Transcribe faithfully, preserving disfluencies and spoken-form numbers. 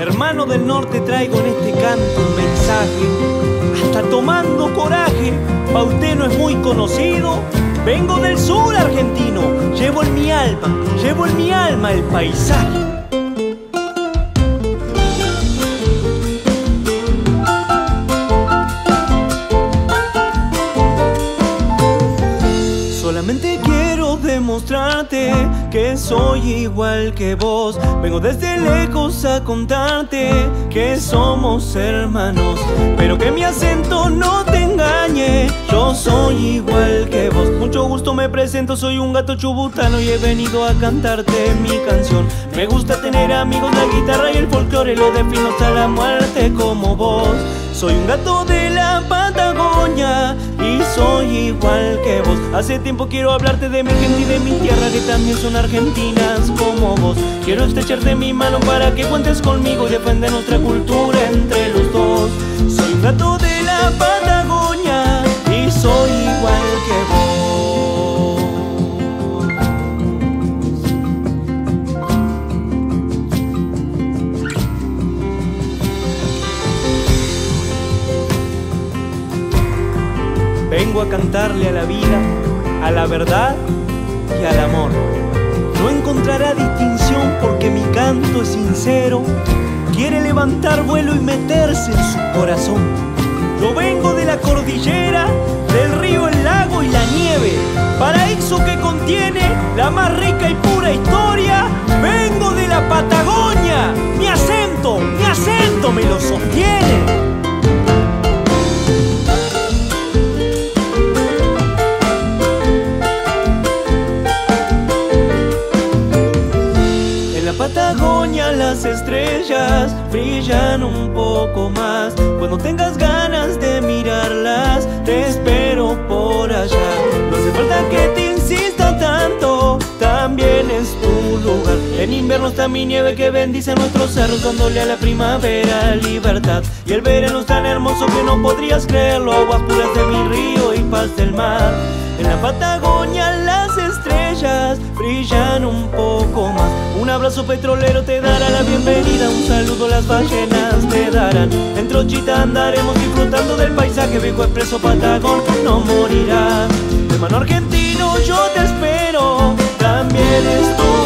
Hermano del norte, traigo en este canto un mensaje. Hasta tomando coraje, pa' usted no es muy conocido. Vengo del sur argentino, llevo en mi alma, llevo en mi alma el paisaje. Solamente quiero demostrarte que soy igual que vos. Vengo desde lejos a contarte que somos hermanos, pero que mi acento no te engañe, yo soy igual que vos. Mucho gusto, me presento, soy un gato chubutano y he venido a cantarte mi canción. Me gusta tener amigos, la guitarra y el folclore, lo defino hasta la muerte como vos. Soy un gato de la Patagonia y soy igual que vos. Hace tiempo quiero hablarte de mi gente y de mi tierra, que también son argentinas como vos. Quiero estrecharte mi mano para que cuentes conmigo y defender nuestra cultura entre los dos. Soy un gato de la Patagonia y soy igual que vos. Vengo a cantarle a la vida, a la verdad y al amor. No encontrará distinción porque mi canto es sincero. Quiere levantar vuelo y meterse en su corazón. Yo vengo de la cordillera, del río, el lago y la nieve, paraíso que contiene la más rica y pura historia. Vengo de la Patagonia, mi acento, mi acento me lo sostiene. Patagonia, las estrellas brillan un poco más. Cuando tengas ganas de mirarlas, te espero por allá. No hace falta que te insista tanto, también es tu lugar. En invierno está mi nieve que bendice nuestros cerros, dándole a la primavera libertad. Y el verano es tan hermoso que no podrías creerlo, aguas puras de mi río y paz del mar. En la Patagonia las estrellas brillan un poco más. Un abrazo petrolero te dará la bienvenida, un saludo las ballenas te darán. En trochita andaremos disfrutando del paisaje, viejo expreso patagón no morirá. Hermano argentino, yo te espero, también estoy